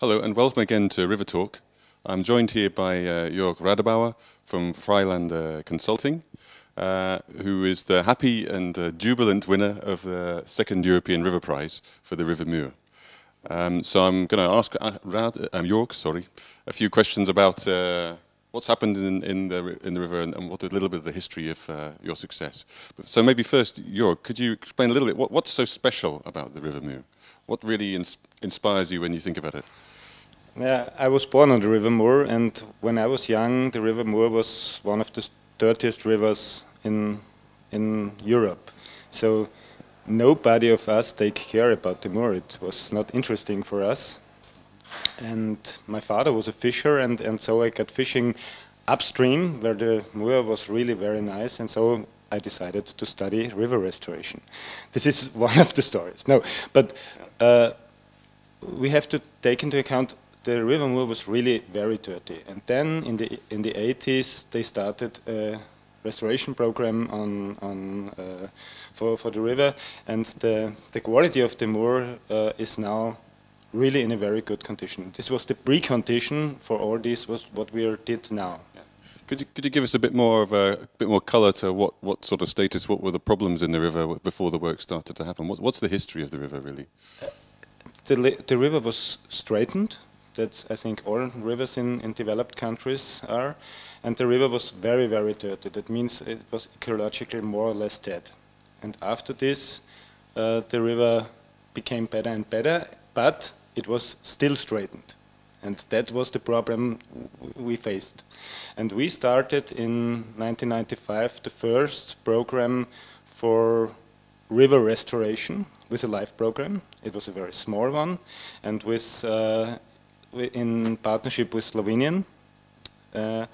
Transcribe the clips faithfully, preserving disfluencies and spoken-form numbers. Hello and welcome again to River Talk. I'm joined here by uh, Jörg Raderbauer from Freiland uh, Consulting, uh, who is the happy and uh, jubilant winner of the second European Riverprize for the River Mur. Um, so I'm going to ask uh, Rad, um, Jörg, sorry, a few questions about uh, what's happened in, in, the, in the river and, and what a little bit of the history of uh, your success. So maybe first, Jörg, could you explain a little bit what, what's so special about the River Mur? What really ins inspires you when you think about it? Yeah, I was born on the River Mur, and when I was young, the River Mur was one of the dirtiest rivers in in Europe. So nobody of us take care about the Mur. It was not interesting for us. And my father was a fisher, and and so I got fishing upstream, where the Mur was really very nice, and so I decided to study river restoration. This is one of the stories. No, but uh, we have to take into account the River Mur was really very dirty. And then in the in the eighties they started a restoration program on on uh, for for the river, and the the quality of the Mur uh, is now really in a very good condition. This was the precondition for all this was what we did now. Could you, could you give us a bit more of a, a bit more colour to what, what sort of status, what were the problems in the river before the work started to happen? What, what's the history of the river, really? Uh, the, the river was straightened. That's, I think, all rivers in, in developed countries are. And the river was very, very dirty. That means it was ecologically more or less dead. And after this, uh, the river became better and better, but it was still straightened. And that was the problem we faced. And we started in nineteen ninety-five the first program for river restoration with a life program. It was a very small one, and with uh, in partnership with Slovenian uh,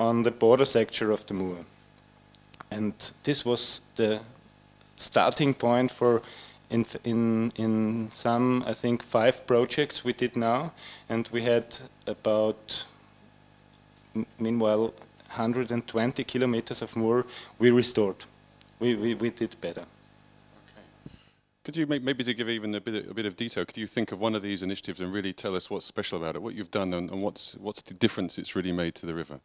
on the border sector of the Mur. And this was the starting point for In, in, in some, I think, five projects we did now, and we had about, m meanwhile, one hundred twenty kilometers of Mur we restored. We, we, we did better. Okay. Could you, maybe to give even a bit, of, a bit of detail, could you think of one of these initiatives and really tell us what's special about it, what you've done, and, and what's, what's the difference it's really made to the river?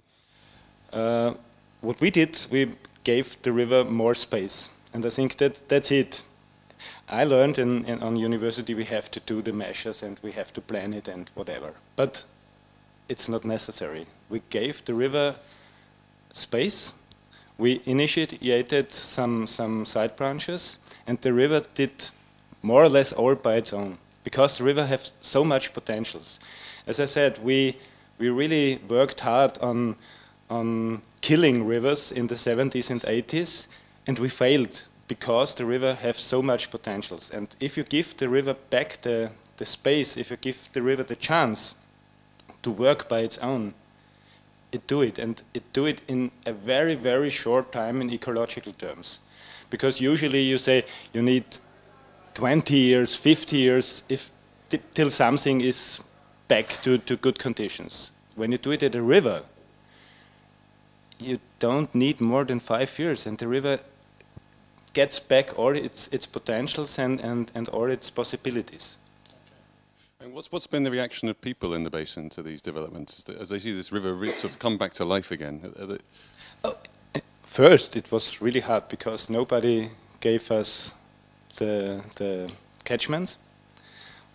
Uh, what we did, we gave the river more space, and I think that that's it. I learned in, in, on university we have to do the measures and we have to plan it and whatever. But it's not necessary. We gave the river space, we initiated some, some side branches, and the river did more or less all by its own, because the river has so much potentials. As I said, we, we really worked hard on, on killing rivers in the seventies and eighties, and we failed, because the river has so much potentials. And if you give the river back the, the space, if you give the river the chance to work by its own, it do it, and it do it in a very, very short time in ecological terms. Because usually you say you need twenty years, fifty years, if till something is back to, to good conditions. When you do it at a river, you don't need more than five years, and the river gets back all its its potentials and, and, and all its possibilities. Okay. And what's what's been the reaction of people in the basin to these developments as they see this river sort of come back to life again? Are they... oh, first, it was really hard because nobody gave us the the catchments.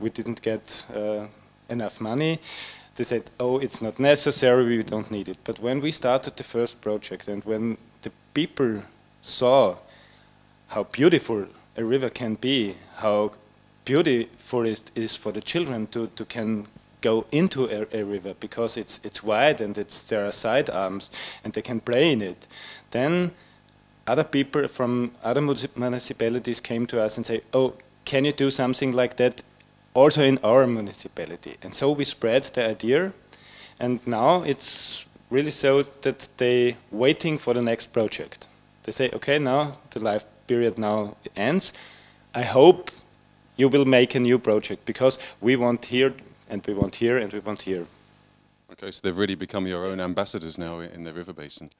We didn't get uh, enough money. They said, "Oh, it's not necessary. We don't need it." But when we started the first project and when the people saw how beautiful a river can be, how beautiful it is for the children to, to can go into a, a river because it's it's wide and it's there are side arms and they can play in it. Then other people from other municipalities came to us and say, "Oh, can you do something like that also in our municipality?" And so we spread the idea, and now it's really so that they waiting for the next project. They say, "Okay, now the life period now ends. I hope you will make a new project because we want here and we want here and we want here." Okay, so they've really become your own ambassadors now in the river basin.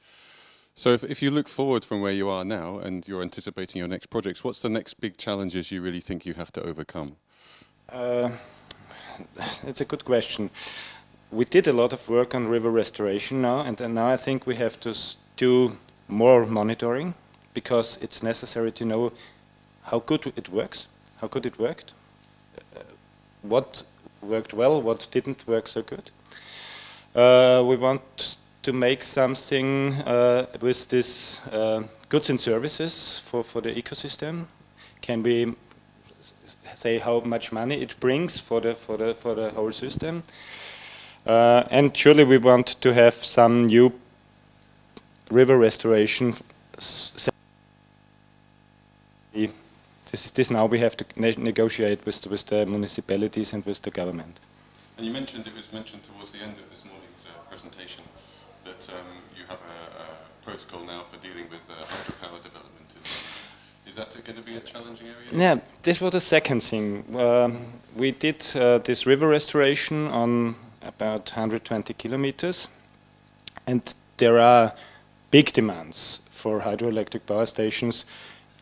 So if, if you look forward from where you are now and you're anticipating your next projects, what's the next big challenges you really think you have to overcome? Uh, it's a good question. We did a lot of work on river restoration now, and, and now I think we have to do more monitoring, because it's necessary to know how good it works, how good it worked, uh, what worked well, what didn't work so good. Uh, we want to make something uh, with this uh, goods and services for, for the ecosystem. Can we say how much money it brings for the, for the, for the whole system? Uh, and surely we want to have some new river restoration. This, this now we have to ne negotiate with the, with the municipalities and with the government. And you mentioned, it was mentioned towards the end of this morning's uh, presentation, that um, you have a, a protocol now for dealing with uh, hydropower development. Is that going to be a challenging area? Yeah, this was the second thing. Um, we did uh, this river restoration on about one hundred twenty kilometers, and there are big demands for hydroelectric power stations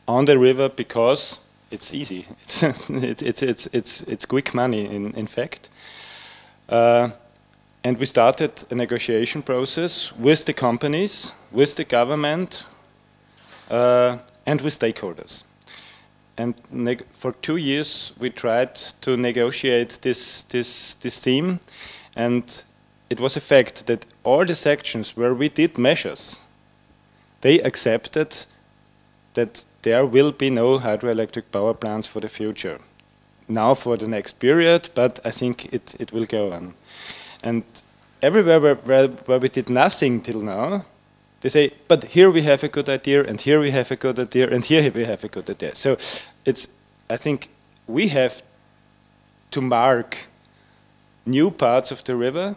on the river, because it's easy. It's it's, it's it's it's it's quick money, in in fact. Uh, and we started a negotiation process with the companies, with the government, uh, and with stakeholders. And neg for two years we tried to negotiate this this this theme, and it was a fact that all the sections where we did measures, they accepted that there will be no hydroelectric power plants for the future. Now for the next period, but I think it, it will go on. And everywhere where, where, where we did nothing till now, they say, but here we have a good idea, and here we have a good idea, and here we have a good idea. So it's, I think we have to mark new parts of the river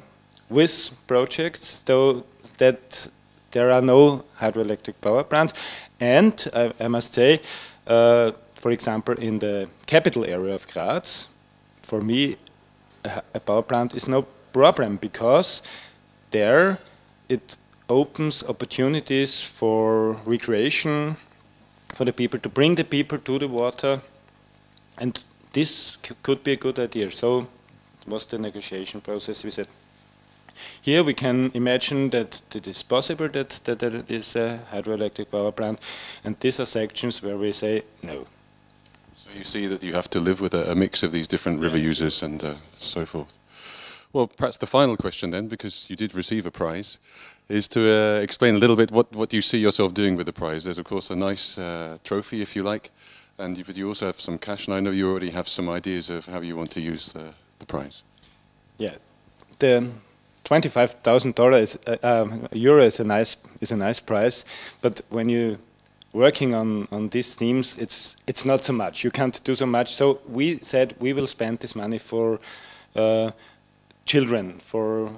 with projects, though that there are no hydroelectric power plants. And I, I must say, uh, for example, in the capital area of Graz, for me, a, a power plant is no problem, because there it opens opportunities for recreation, for the people, to bring the people to the water. And this c could be a good idea. So it was the negotiation process. We said, here we can imagine that it is possible that, that there is a hydroelectric power plant, and these are sections where we say no. So you see that you have to live with a, a mix of these different river users and uh, so forth. Well, perhaps the final question then, because you did receive a prize, is to uh, explain a little bit what, what you see yourself doing with the prize. There's of course a nice uh, trophy, if you like, and you, but you also have some cash, and I know you already have some ideas of how you want to use the, the prize. Yeah. The twenty-five thousand dollars is, uh, um, euro is a nice is a nice price, but when you working on on these themes, it's it's not so much. You can't do so much. So we said we will spend this money for uh, children, for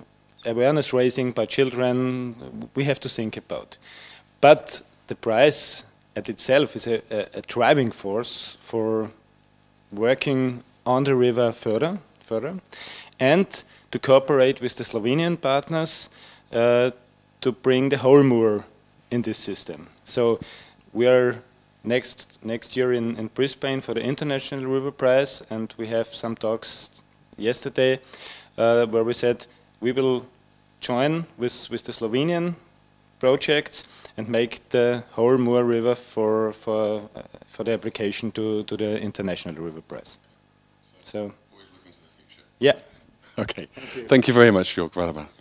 awareness raising by children. We have to think about, but the price at itself is a, a, a driving force for working on the river further, further, and to cooperate with the Slovenian partners uh, to bring the whole Mur in this system. So we are next next year in, in Brisbane for the International River Prize, and we have some talks yesterday uh, where we said we will join with, with the Slovenian projects and make the whole Mur river for, for, uh, for the application to, to the International River Prize. So, so always looking to the future. Yeah. Okay, thank you, thank you very much, Hans-Jörg Raderbauer.